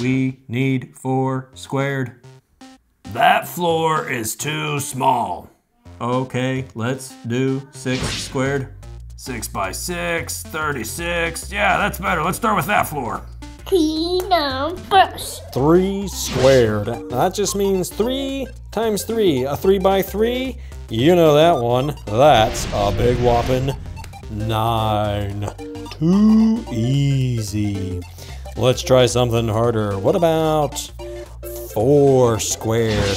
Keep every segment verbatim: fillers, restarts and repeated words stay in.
We need four squared. That floor is too small. Okay, let's do six squared. Six by six, thirty-six. Yeah, that's better. Let's start with that floor. Kingdom first. Three squared. That just means three times three. A three by three, you know that one. That's a big whopping nine. Too easy. Let's try something harder. What about four squared?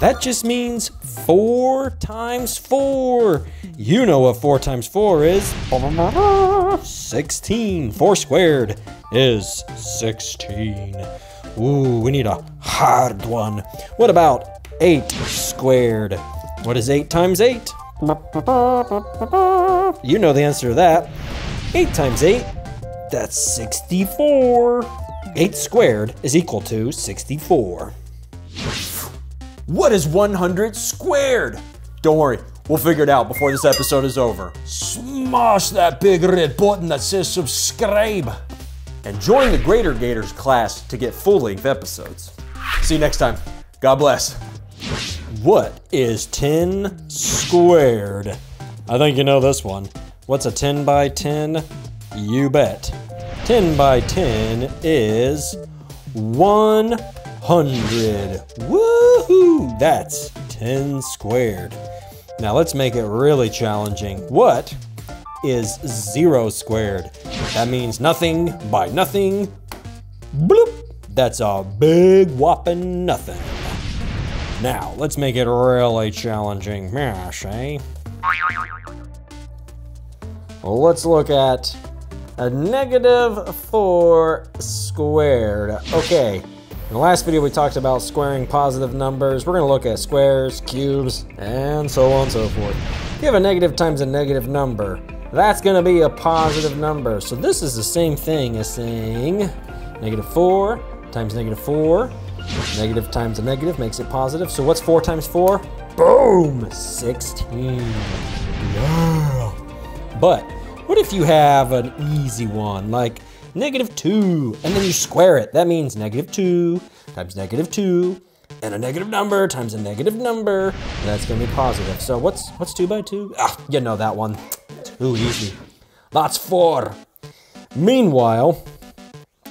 That just means four times four. You know what four times four is. sixteen. Four squared is sixteen. Ooh, we need a hard one. What about eight squared? What is eight times eight? You know the answer to that. Eight times eight, that's sixty-four. Eight squared is equal to sixty-four. What is one hundred squared? Don't worry, we'll figure it out before this episode is over. Smash that big red button that says subscribe and join the Greater Gators class to get full-length episodes. See you next time. God bless. What is ten squared? I think you know this one. What's a ten by ten? You bet. ten by ten is one hundred. Woo-hoo! That's ten squared. Now let's make it really challenging. What is zero squared? That means nothing by nothing. Bloop! That's a big whopping nothing. Now let's make it really challenging. Mash, eh? Well, let's look at a negative four squared. Okay. In the last video, we talked about squaring positive numbers. We're gonna look at squares, cubes, and so on and so forth. If you have a negative times a negative number, that's gonna be a positive number. So this is the same thing as saying negative four times negative four. Negative times a negative makes it positive. So what's four times four? Boom, sixteen. Yeah. But what if you have an easy one, like negative two, and then you square it? That means negative two times negative two, and a negative number times a negative number. That's gonna be positive. So what's what's two by two? Ah, you know that one. Too easy. That's four. Meanwhile,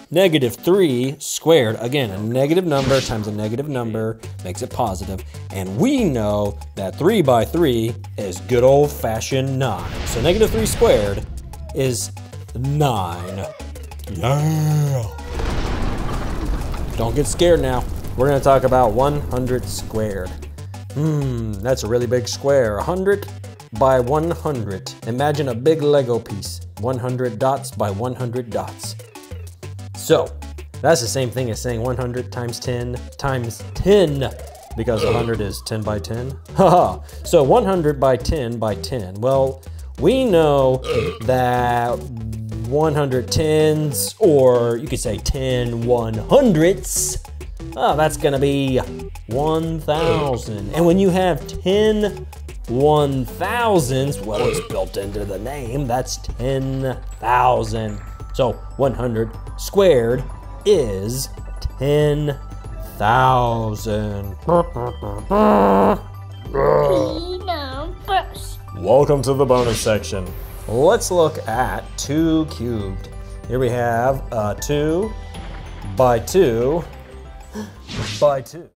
negative three squared, again, a negative number times a negative number makes it positive. And we know that three by three is good old fashioned nine. So negative three squared is nine. Yeah. Don't get scared now. We're gonna talk about one hundred squared. Hmm, that's a really big square. one hundred by one hundred. Imagine a big Lego piece. one hundred dots by one hundred dots. So that's the same thing as saying one hundred times ten times ten, because one hundred is ten by ten. Haha. So one hundred by ten by ten. Well, we know that one hundred tens, or you could say ten one hundredths, oh, that's gonna be one thousand. And when you have ten one-thousandths, well, it's built into the name, that's ten thousand. So one hundred squared is ten thousand. Welcome to the bonus section. Let's look at two cubed. Here we have a two by two by two.